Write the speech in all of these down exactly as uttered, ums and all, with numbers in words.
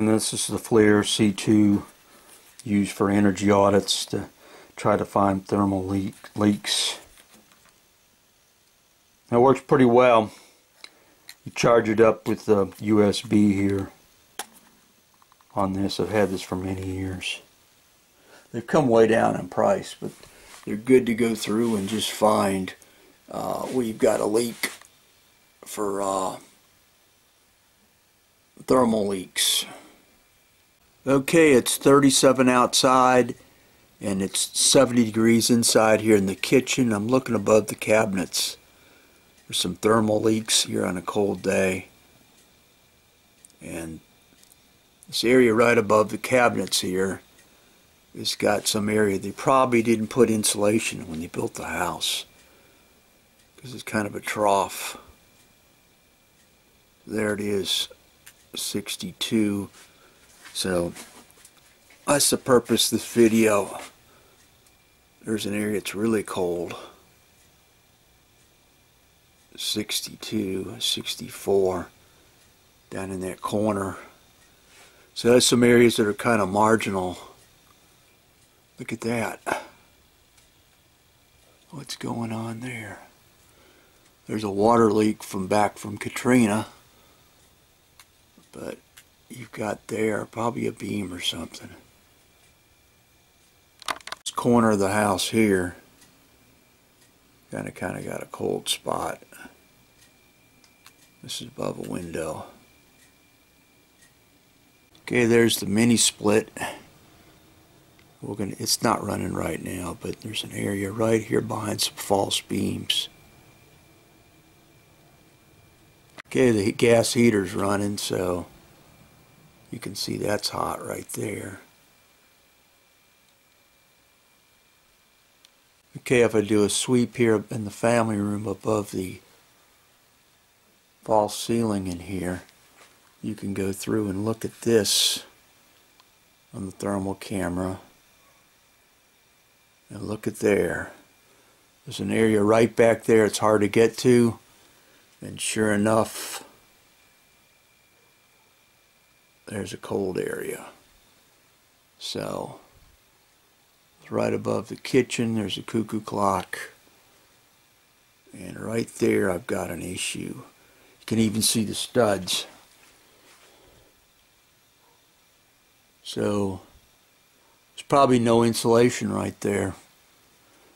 And this is the FLIR C two used for energy audits to try to find thermal leak, leaks. That works pretty well. You charge it up with the U S B here on this. I've had this for many years. They've come way down in price, but they're good to go through and just find uh, where you've got a leak for uh, thermal leaks. Okay, it's thirty-seven outside and it's seventy degrees inside here in the kitchen. I'm looking above the cabinets. There's some thermal leaks here on a cold day. And this area right above the cabinets here has got some area. They probably didn't put insulation when they built the house, because it's kind of a trough. There it is, sixty-two. So that's the purpose of this video. There's an area that's really cold, sixty-two, sixty-four, down in that corner. So that's some areas that are kind of marginal. Look at that. What's going on there? There's a water leak from back from Katrina, but you've got there probably a beam or something. This corner of the house here kind of kind of got a cold spot. This is above a window. Okay, there's the mini split. We're gonna, it's not running right now, but there's an area right here behind some false beams. Okay, the gas heater's running, so you can see that's hot right there. Okay, if I do a sweep here in the family room above the false ceiling in here, you can go through and look at this on the thermal camera. And look at there. There's an area right back there. It's hard to get to. And sure enough, there's a cold area. So, right above the kitchen, there's a cuckoo clock. And right there, I've got an issue. You can even see the studs. So, there's probably no insulation right there.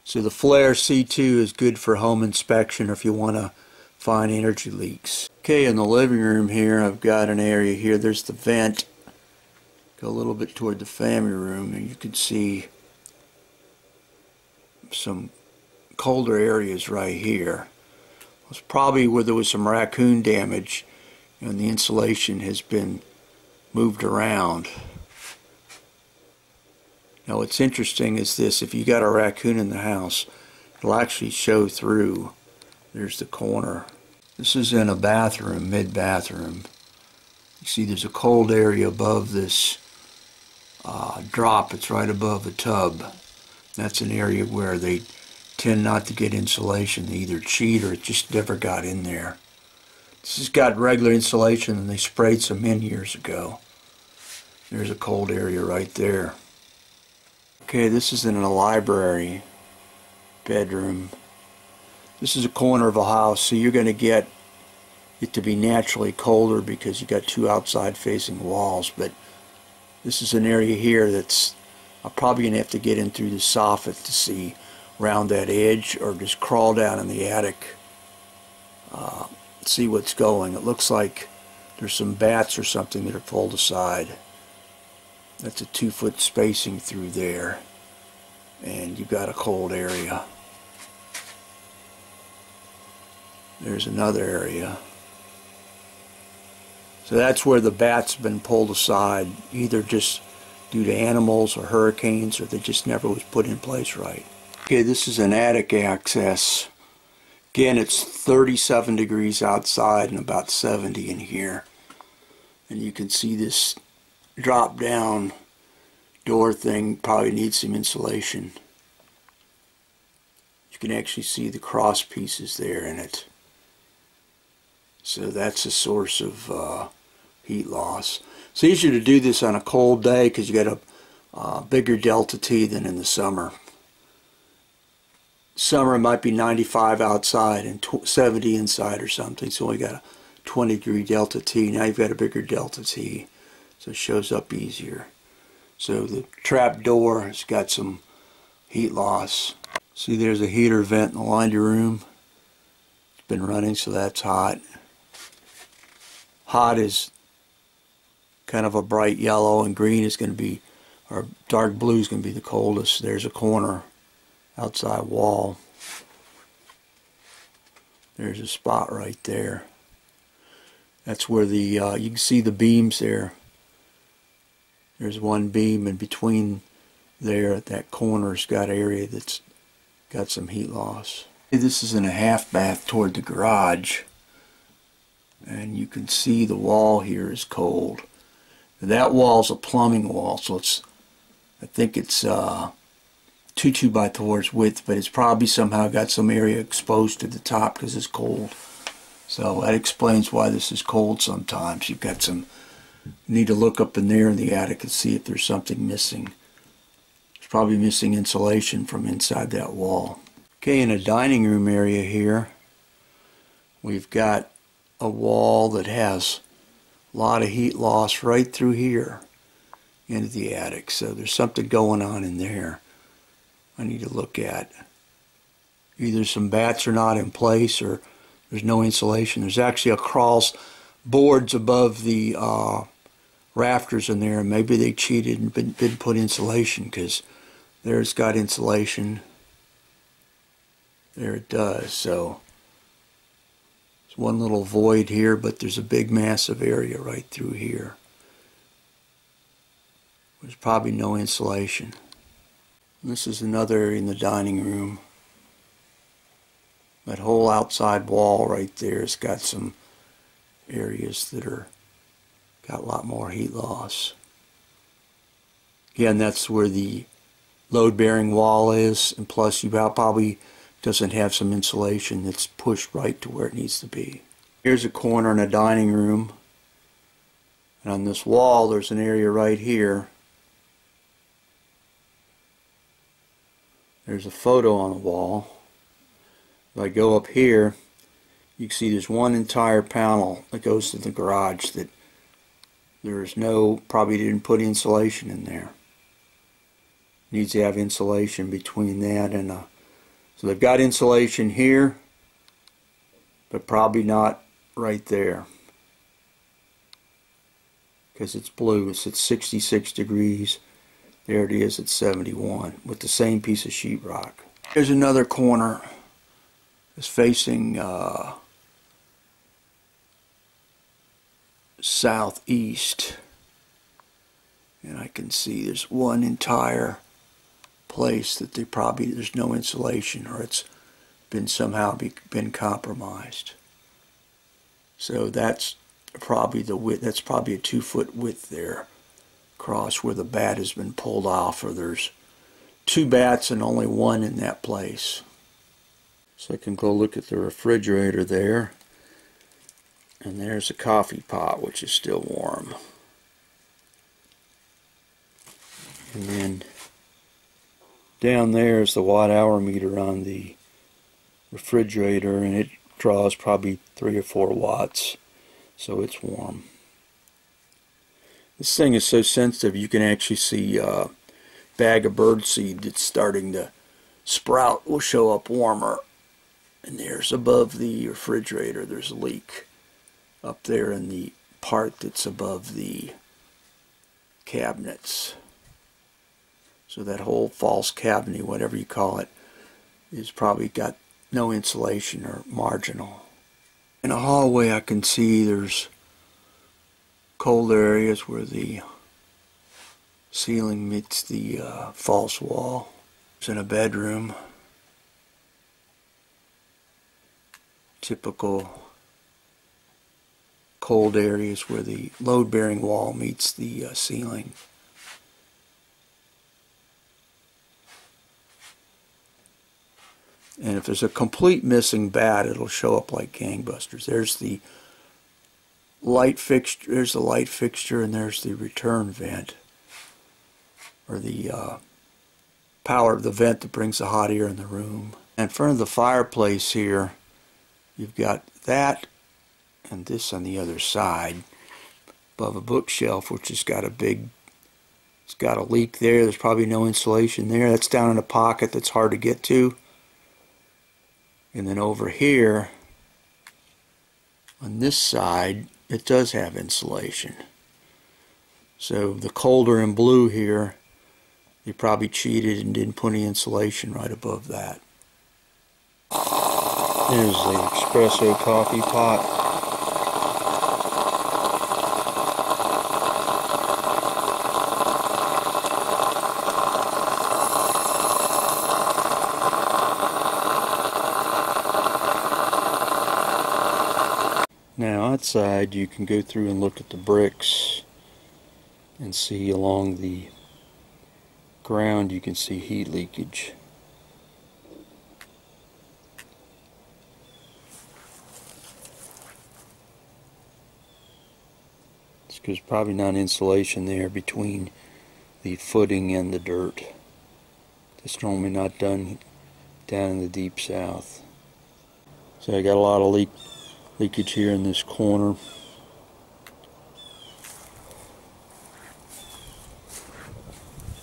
So the FLIR C two is good for home inspection if you want to find energy leaks. Okay, in the living room here, I've got an area here. There's the vent. Go a little bit toward the family room and you can see some colder areas right here. It's probably where there was some raccoon damage and the insulation has been moved around. Now what's interesting is this, if you got a raccoon in the house, it'll actually show through. There's the corner. This is in a bathroom, mid-bathroom. You see there's a cold area above this uh, drop. It's right above the tub. That's an area where they tend not to get insulation. They either cheat or it just never got in there. This has got regular insulation and they sprayed some in years ago. There's a cold area right there. Okay, this is in a library bedroom. This is a corner of a house, so you're going to get it to be naturally colder because you got two outside facing walls, but this is an area here that's, I'm probably going to have to get in through the soffit to see around that edge, or just crawl down in the attic, uh, see what's going. It looks like there's some bats or something that are pulled aside. That's a two foot spacing through there and you've got a cold area. There's another area. So that's where the bats have been pulled aside, either just due to animals or hurricanes, or they just never was put in place right. Okay, this is an attic access. Again, it's thirty-seven degrees outside and about seventy in here. And you can see this drop down door thing probably needs some insulation. You can actually see the cross pieces there in it. So that's a source of uh, heat loss. It's easier to do this on a cold day because you got a uh, bigger delta T than in the summer. Summer might be ninety-five outside and seventy inside or something, so we got a twenty degree delta T. Now you've got a bigger delta T, so it shows up easier. So the trap door has got some heat loss. See, there's a heater vent in the laundry room. It's been running, so that's hot. Hot is kind of a bright yellow, and green is going to be, or dark blue is going to be the coldest. There's a corner outside wall. There's a spot right there. That's where the, uh, you can see the beams there. There's one beam, and between there at that corner's got area that's got some heat loss. This is in a half bath toward the garage, and you can see the wall here is cold. That wall's a plumbing wall, so it's, I think it's uh, two two by fours width, but it's probably somehow got some area exposed to the top because it's cold. So that explains why this is cold sometimes. You've got some, you need to look up in there in the attic and see if there's something missing. There's probably missing insulation from inside that wall. Okay, in a dining room area here, we've got a wall that has a lot of heat loss right through here into the attic. So there's something going on in there I need to look at. Either some bats are not in place, or there's no insulation. There's actually a cross boards above the uh, rafters in there. Maybe they cheated and been, didn't put insulation, because there it's got insulation. There it does. So it's one little void here, but there's a big massive area right through here. There's probably no insulation. And this is another area in the dining room. That whole outside wall right there has got some areas that are got a lot more heat loss. Again, that's where the load-bearing wall is, and plus you probably doesn't have some insulation that's pushed right to where it needs to be. Here's a corner in a dining room, and on this wall there's an area right here. There's a photo on the wall. If I go up here, you can see there's one entire panel that goes to the garage that there's no, probably didn't put insulation in there. Needs to have insulation between that and a, so they've got insulation here, but probably not right there, because it's blue. It's at sixty-six degrees. There it is at seventy-one with the same piece of sheetrock. Here's another corner. It's facing uh, southeast, and I can see there's one entire place that they probably, there's no insulation, or it's been somehow be, been compromised. So that's probably the width. That's probably a two foot width there across where the bat has been pulled off, or there's two bats and only one in that place. So I can go look at the refrigerator there, and there's a coffee pot which is still warm. And then down there is the watt hour meter on the refrigerator, and it draws probably three or four watts, so it's warm. This thing is so sensitive you can actually see a bag of birdseed that's starting to sprout will show up warmer. And there's above the refrigerator, there's a leak up there in the part that's above the cabinets. So that whole false cabinet, whatever you call it, is probably got no insulation or marginal. In a hallway I can see there's cold areas where the ceiling meets the uh, false wall. It's in a bedroom. Typical cold areas where the load-bearing wall meets the uh, ceiling. And if there's a complete missing bat, it'll show up like gangbusters. There's the light fixture, there's the light fixture, and there's the return vent, or the uh, power of the vent that brings the hot air in the room. In front of the fireplace here, you've got that and this on the other side above a bookshelf, which has got a big, it's got a leak there. There's probably no insulation there. That's down in a pocket that's hard to get to. And then over here, on this side, it does have insulation. So the colder and blue here, you probably cheated and didn't put any insulation right above that. There's the espresso coffee pot. Now outside, you can go through and look at the bricks and see along the ground, you can see heat leakage. It's because probably not insulation there between the footing and the dirt. That's normally not done down in the deep south. So I got a lot of leak. Leakage here in this corner.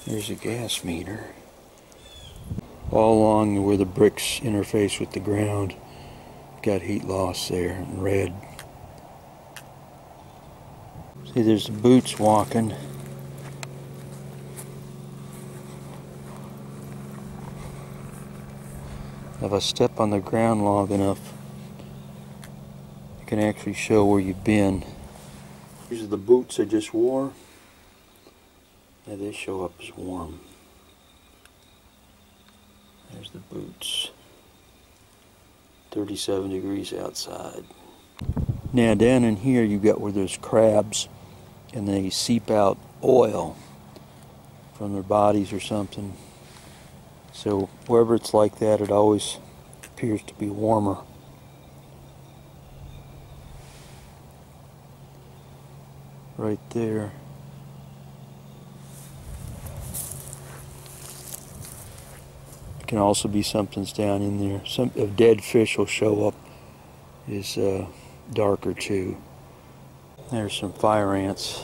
There's a gas meter. All along where the bricks interface with the ground, got heat loss there in red. See, there's the boots walking. If I step on the ground long enough, can actually show where you've been. These are the boots I just wore. Yeah, they show up as warm. There's the boots. thirty-seven degrees outside. Now down in here you got where there's crabs and they seep out oil from their bodies or something. So wherever it's like that, it always appears to be warmer. Right there. It can also be something's down in there. Some of dead fish will show up is uh, darker too. There's some fire ants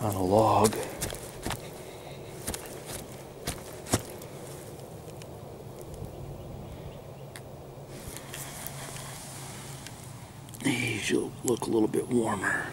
on a log. These will look a little bit warmer.